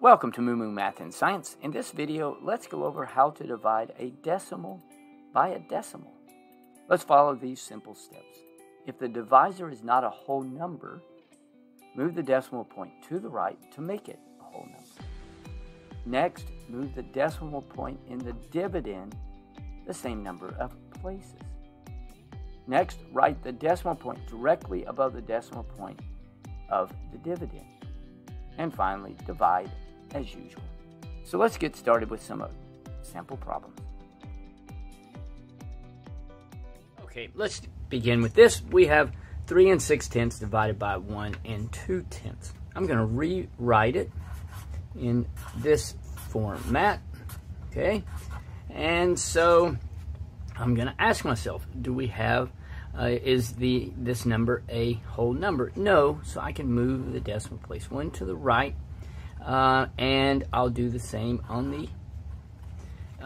Welcome to Moo Moo Math and Science. In this video, let's go over how to divide a decimal by a decimal. Let's follow these simple steps. If the divisor is not a whole number, move the decimal point to the right to make it a whole number. Next, move the decimal point in the dividend the same number of places. Next, write the decimal point directly above the decimal point of the dividend. And finally, divide as usual. So let's get started with some sample problems. Okay, let's begin with this. We have 3 and 6 tenths divided by 1 and 2 tenths. I'm going to rewrite it in this format, okay? And so I'm going to ask myself, do we have, is this number a whole number? No, so I can move the decimal place one to the right, and I'll do the same on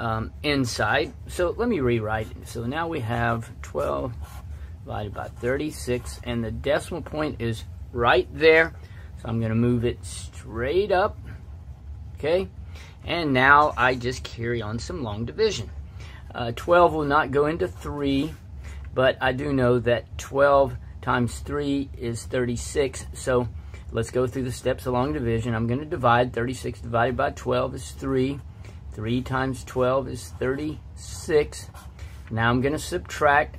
the inside. So let me rewrite it. So now we have 12 divided by 36, and the decimal point is right there. So I'm going to move it straight up, okay? And now I just carry on some long division. 12 will not go into 3, but I do know that 12 times 3 is 36, so let's go through the steps of long division. I'm going to divide. 36 divided by 12 is 3. 3 times 12 is 36. Now I'm going to subtract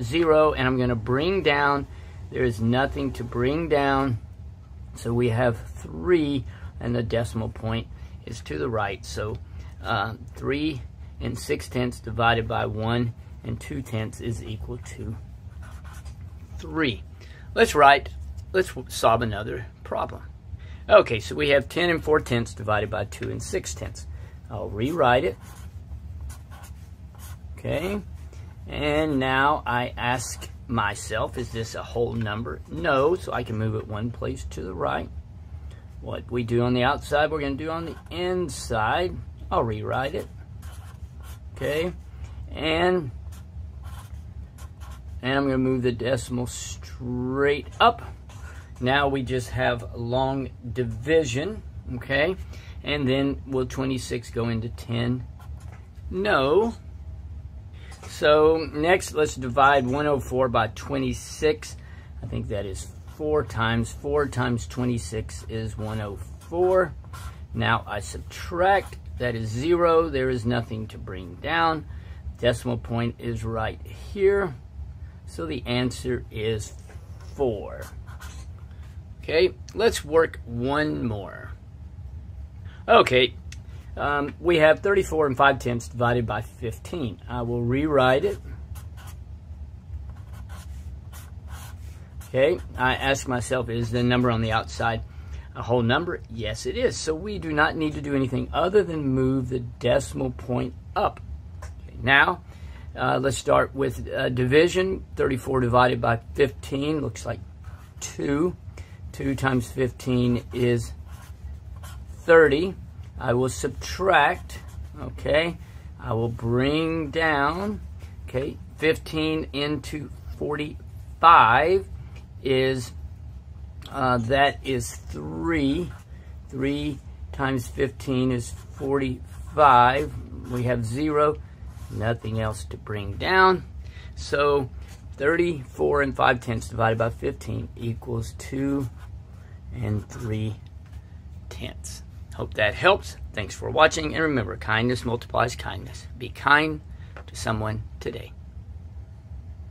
0, and I'm going to bring down. There is nothing to bring down, so we have 3, and the decimal point is to the right. So 3 and 6 tenths divided by 1 and 2 tenths is equal to 3. Let's solve another problem. Okay, so we have 10 and 4 tenths divided by 2 and 6 tenths. I'll rewrite it. Okay, and now I ask myself, is this a whole number? No, so I can move it one place to the right. What we do on the outside, we're going to do on the inside. I'll rewrite it. Okay, and I'm going to move the decimal straight up. Now we just have long division, okay? And then will 26 go into 10? No. So next, let's divide 104 by 26. I think that is 4 times 26 is 104. Now I subtract, that is 0. There is nothing to bring down. Decimal point is right here. So the answer is 4. Okay, let's work one more. Okay, we have 34 and 5 tenths divided by 15. I will rewrite it. Okay, I ask myself, is the number on the outside a whole number? Yes, it is. So we do not need to do anything other than move the decimal point up. Okay, now, let's start with division. 34 divided by 15 looks like 2. 2 times 15 is 30. I will subtract, okay? I will bring down, okay? 15 into 45 is that is 3. 3 times 15 is 45. We have 0. Nothing else to bring down. So 34 and 5 tenths divided by 15 equals 2 and 3 tenths. Hope that helps. Thanks for watching. And remember, kindness multiplies kindness. Be kind to someone today.